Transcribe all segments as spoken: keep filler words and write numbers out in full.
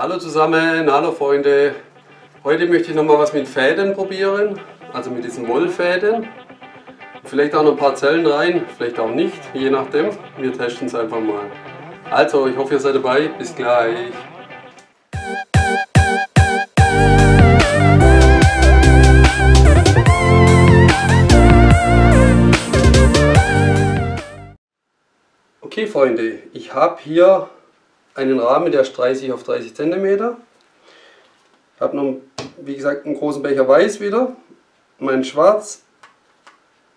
Hallo zusammen, hallo Freunde. Heute möchte ich nochmal was mit Fäden probieren, also mit diesen Wollfäden. Vielleicht auch noch ein paar Zellen rein, vielleicht auch nicht, je nachdem. Wir testen es einfach mal. Also, ich hoffe, ihr seid dabei. Bis gleich. Okay Freunde, ich habe hier einen Rahmen, der ist dreißig auf dreißig Zentimeter. Ich habe noch, wie gesagt, einen großen Becher Weiß wieder, mein Schwarz,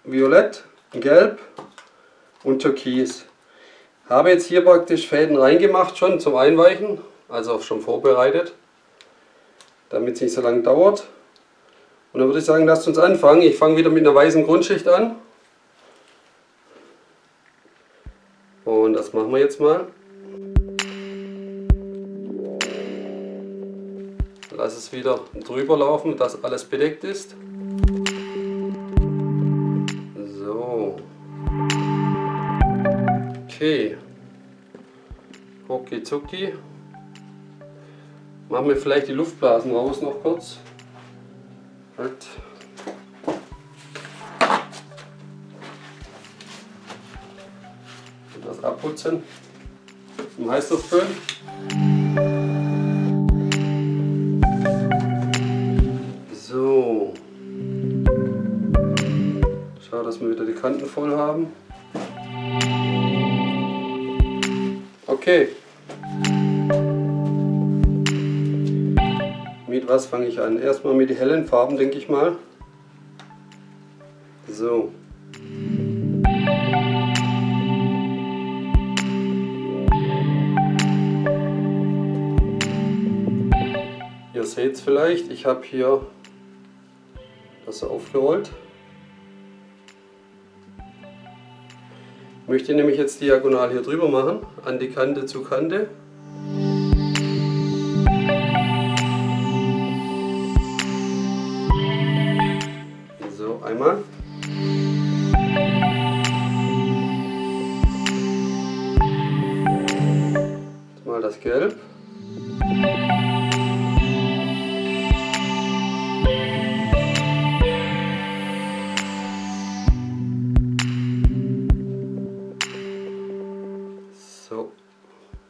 Violett, Gelb und Türkis. Habe jetzt hier praktisch Fäden reingemacht schon zum Einweichen, also auch schon vorbereitet, damit es nicht so lange dauert. Und dann würde ich sagen, lasst uns anfangen. Ich fange wieder mit einer weißen Grundschicht an. Und das machen wir jetzt mal. Lass es wieder drüber laufen, dass alles bedeckt ist. So. Okay. Rucki zucki. Machen wir vielleicht die Luftblasen raus noch kurz. Halt. Das abputzen im Heißluftföhn. So. Schau, dass wir wieder die Kanten voll haben. Okay. Mit was fange ich an? Erstmal mit den hellen Farben, denke ich mal. So. Ihr seht es vielleicht, ich habe hier das aufgerollt. Ich möchte nämlich jetzt diagonal hier drüber machen, an die Kante zu Kante. So, einmal. Jetzt mal das Gelb.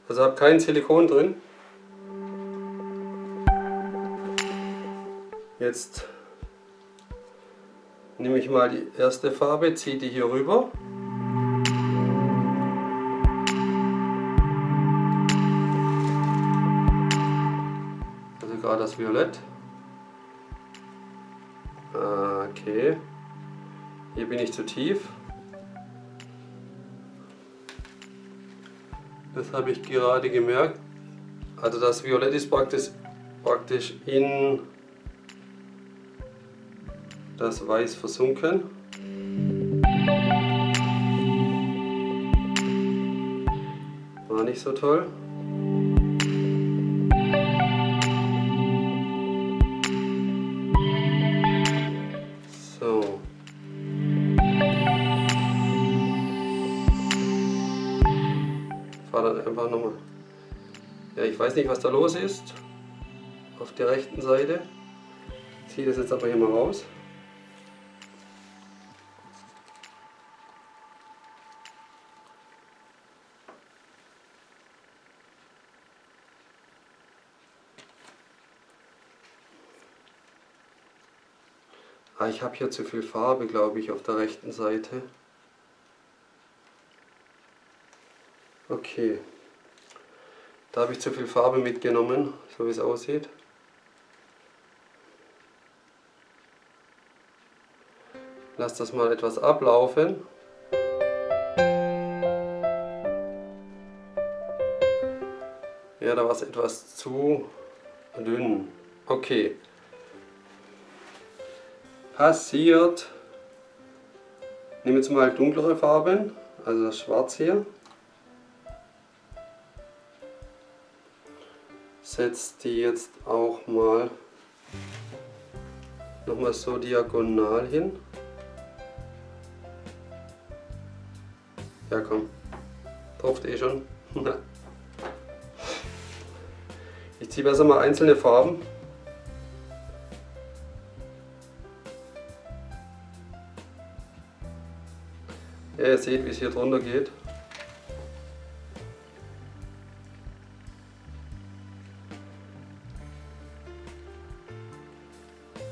Also habe kein Silikon drin. Jetzt nehme ich mal die erste Farbe, ziehe die hier rüber. Also gerade das Violett. Okay. Hier bin ich zu tief. Das habe ich gerade gemerkt. Also das Violett ist praktisch, praktisch in das Weiß versunken. War nicht so toll. So. Dann einfach nochmal. Ja, ich weiß nicht, was da los ist. Auf der rechten Seite. Ich ziehe das jetzt aber hier mal raus. Ah, ich habe hier zu viel Farbe, glaube ich, auf der rechten Seite. Okay, da habe ich zu viel Farbe mitgenommen, so wie es aussieht. Lass das mal etwas ablaufen. Ja, da war es etwas zu dünn. Okay. Passiert. Ich nehme jetzt mal dunklere Farben, also das Schwarz hier. Setze die jetzt auch mal nochmal so diagonal hin. Ja komm, tropft eh schon. Ich ziehe besser mal einzelne Farben. Ja, ihr seht, wie es hier drunter geht.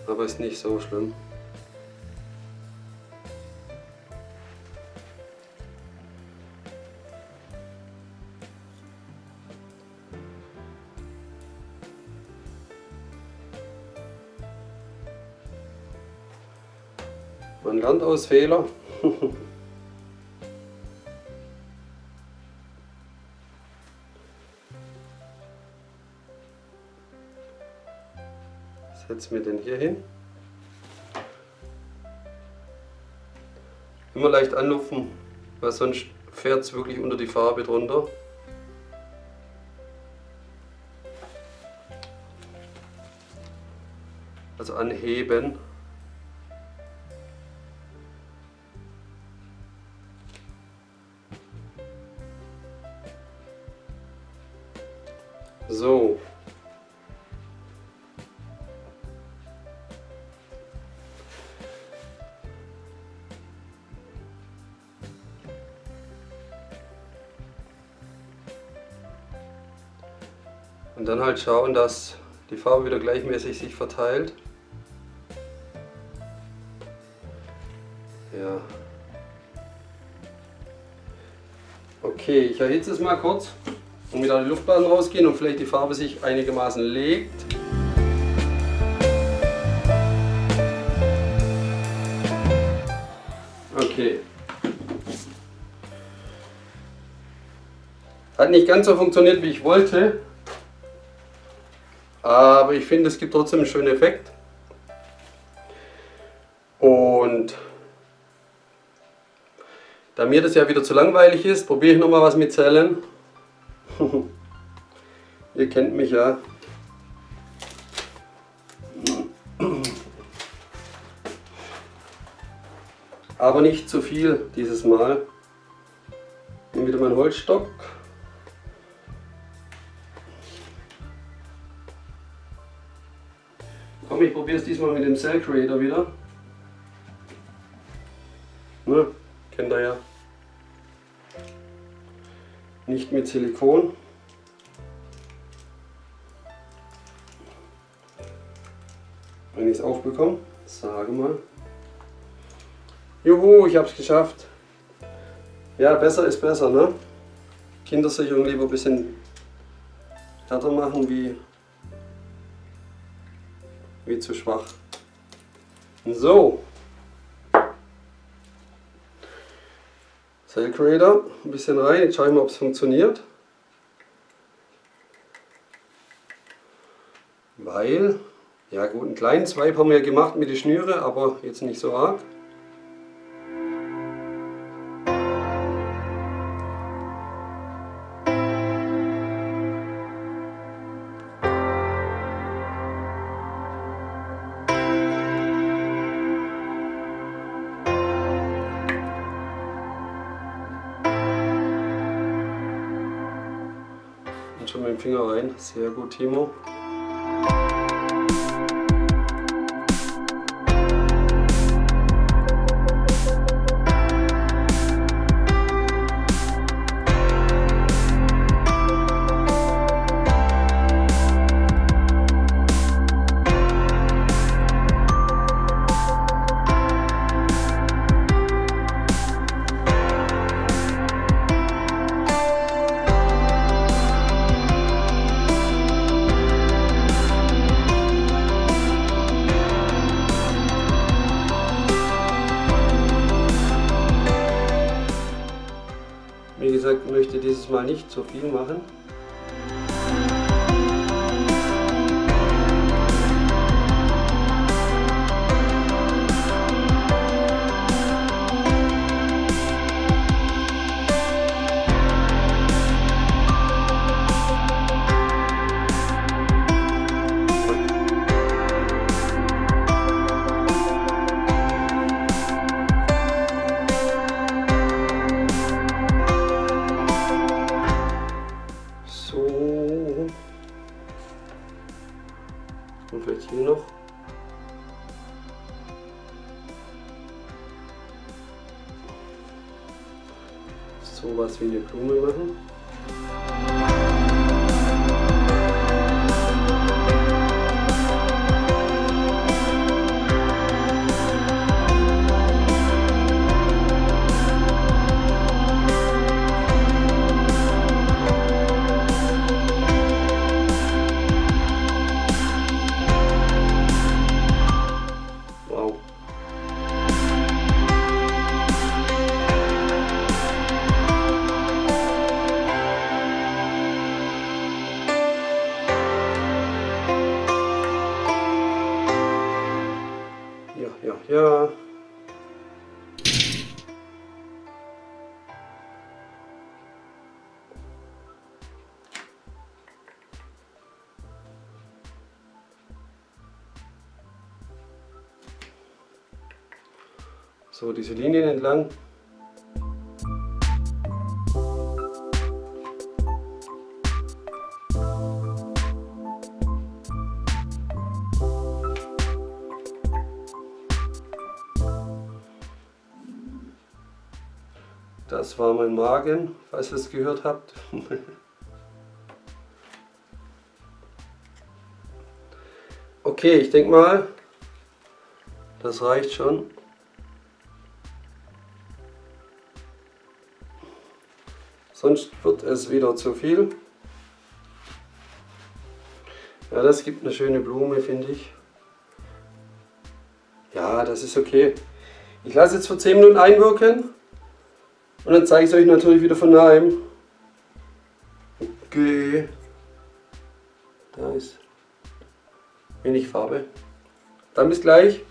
Aber ist nicht so schlimm. Man lernt aus Fehlern. Setzen wir den hier hin. Immer leicht anlupfen, weil sonst fährt es wirklich unter die Farbe drunter. Also anheben. So. Und dann halt schauen, dass die Farbe wieder gleichmäßig sich verteilt. Ja. Okay, ich erhitze es mal kurz und wieder an die Luftblasen rausgehen und vielleicht die Farbe sich einigermaßen legt. Okay. Hat nicht ganz so funktioniert, wie ich wollte. Aber ich finde, es gibt trotzdem einen schönen Effekt. Und da mir das ja wieder zu langweilig ist, probiere ich nochmal was mit Zellen. Ihr kennt mich ja. Aber nicht zu viel dieses Mal. Ich nehme wieder meinen Holzstock. Ich probiere es diesmal mit dem Cell Creator wieder. Ne, kennt ihr ja. Nicht mit Silikon. Wenn ich es aufbekomme, sage mal. Juhu, ich habe es geschafft. Ja, besser ist besser, ne? Kindersicherung lieber ein bisschen härter machen wie Wie zu schwach. So. Cell Creator, ein bisschen rein. Jetzt schaue ich mal, ob es funktioniert. Weil, ja gut, einen kleinen Swipe haben wir gemacht mit den Schnüre, aber jetzt nicht so arg. Schon mit dem Finger rein. Sehr gut, Timo. Wie gesagt, ich möchte dieses Mal nicht so viel machen. Und vielleicht hier noch. So was wie eine Blume machen. Ja, ja. So, diese Linien entlang. Das war mein Magen, falls ihr es gehört habt. Okay, ich denke mal, das reicht schon. Sonst wird es wieder zu viel. Ja, das gibt eine schöne Blume, finde ich. Ja, das ist okay. Ich lasse jetzt für zehn Minuten einwirken. Und dann zeige ich es euch natürlich wieder von daheim. Okay. Da ist wenig Farbe. Dann bis gleich.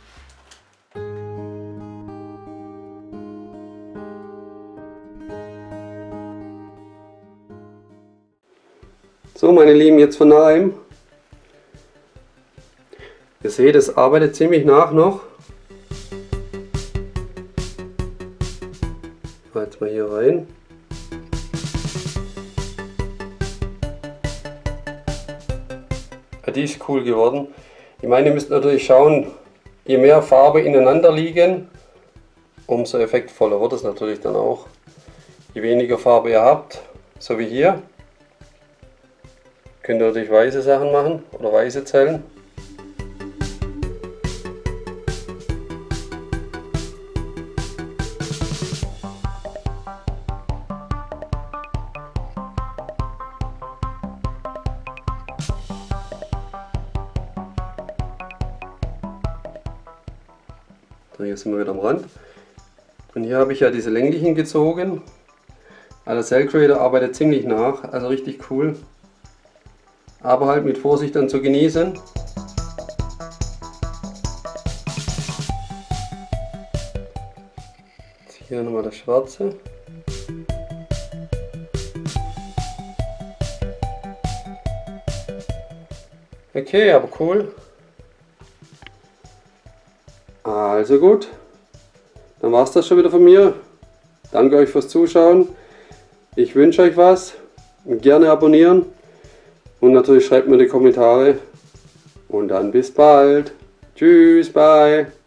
So, meine Lieben, jetzt von daheim. Ihr seht, es arbeitet ziemlich nach noch. Jetzt mal hier rein. Ja, die ist cool geworden. Ich meine, ihr müsst natürlich schauen, je mehr Farbe ineinander liegen, umso effektvoller wird es natürlich dann auch. Je weniger Farbe ihr habt, so wie hier, könnt ihr natürlich weiße Sachen machen oder weiße Zellen. Hier sind wir wieder am Rand. Und hier habe ich ja diese länglichen gezogen. Also Cell Creator arbeitet ziemlich nach, also richtig cool. Aber halt mit Vorsicht dann zu genießen. Jetzt hier nochmal das Schwarze. Okay, aber cool. Also gut, dann war es das schon wieder von mir. Danke euch fürs Zuschauen. Ich wünsche euch was. Gerne abonnieren. Und natürlich schreibt mir in die Kommentare. Und dann bis bald. Tschüss, bye.